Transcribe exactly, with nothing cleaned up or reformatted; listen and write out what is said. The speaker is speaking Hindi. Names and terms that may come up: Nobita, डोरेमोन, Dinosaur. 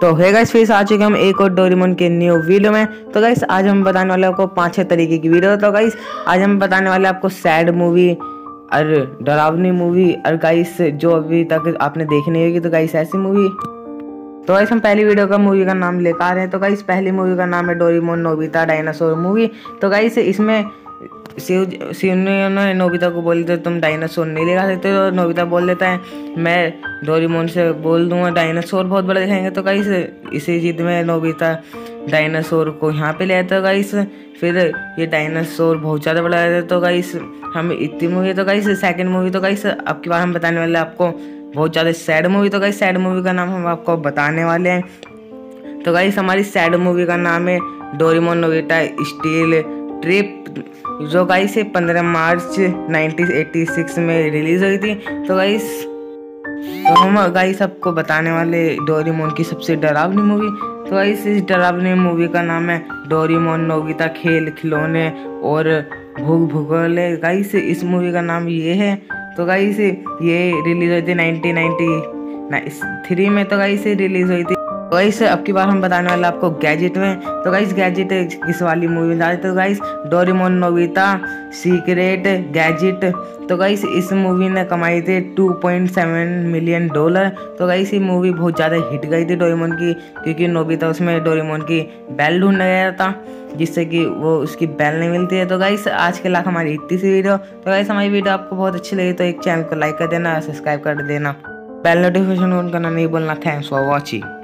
तो है गाइस फिर आ चुके हम एक और डोरेमोन के न्यू वीडियो में। तो गाइस आज हम बताने वाले आपको पाँच छः तरीके की वीडियो। तो गाइस आज हम बताने वाले आपको सैड मूवी और डरावनी मूवी और गाइस जो अभी तक आपने देखी नहीं होगी, तो गाइस ऐसी मूवी। तो गाइस हम पहली वीडियो का मूवी का नाम लेकर आ रहे हैं। तो गाइस पहली मूवी का नाम है डोरेमोन नोबिता डायनासोर मूवी। तो गाइस इसमें शिव शिव ने नोबिता को बोली तो तुम डायनासोर नहीं लेगा सकते, तो नोबिता बोल देता है मैं डोरेमोन से बोल दूंगा डायनासोर बहुत बड़ा दिखाएंगे। तो गाइस इसी जिद में नोबिता डायनासोर को यहाँ पे ले आता है। गाइस फिर ये डायनासोर बहुत ज़्यादा बड़ा रहता है। तो गाइस हम इतनी मूवी। तो गाइस सेकंड मूवी। तो गाइस अब की बार हम बताने वाले आपको बहुत ज़्यादा सैड मूवी। तो गाइस सैड मूवी का नाम हम आपको बताने वाले हैं। तो गाइस हमारी सैड मूवी का नाम है डोरेमोन नोबिता स्टील ट्रिप, जो गाइस पंद्रह मार्च नाइनटीन एटी सिक्स में रिलीज़ हुई थी। तो गाइस तो हम गाइस आपको बताने वाले डोरेमोन की सबसे डरावनी मूवी। तो गाइस इस डरावनी मूवी का नाम है डोरेमोन नोबिता खेल खिलौने और भूख भूगोले। गाइस इस मूवी का नाम ये है। तो गाइस ये रिलीज़ हुई थी नाइनटीन नाइन्टी थ्री में। तो गाइस रिलीज़ हुई थी। तो गाइस अब की बार हम बताने वाले आपको गैजेट में। तो गाइस गैजेट किस वाली मूवी में जा रही है? तो guys डोरेमोन Nobita secret gadget. तो गाइस इस मूवी ने कमाई थी two point seven million dollar. तो गाइस ये मूवी बहुत ज़्यादा हिट गई थी डोरेमोन की, क्योंकि नोबिता उसमें डोरेमोन की बेल ढूंढने गया था जिससे कि वो उसकी बेल नहीं मिलती है। तो गाइस आज के लाख हमारी इतनी सी वीडियो। तो गाइस हमारी वीडियो आपको बहुत अच्छी लगी तो एक चैनल को लाइक कर देना, सब्सक्राइब कर देना, बेल नोटिफिकेशन ऑन करना नहीं बोलना। Thanks for watching.